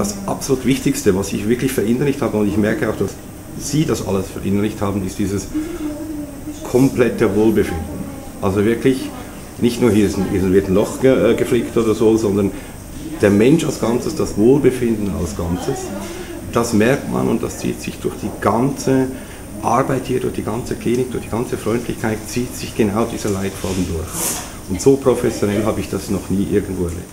das absolut Wichtigste, was ich wirklich verinnerlicht habe, und ich merke auch, dass Sie das alles verinnerlicht haben, ist dieses komplette Wohlbefinden. Also wirklich nicht nur hier wird ein Loch geflickt oder so, sondern der Mensch als Ganzes, das Wohlbefinden als Ganzes, das merkt man und das zieht sich durch die ganze Arbeit hier, durch die ganze Klinik, durch die ganze Freundlichkeit, zieht sich genau dieser Leitfaden durch. Und so professionell habe ich das noch nie irgendwo erlebt.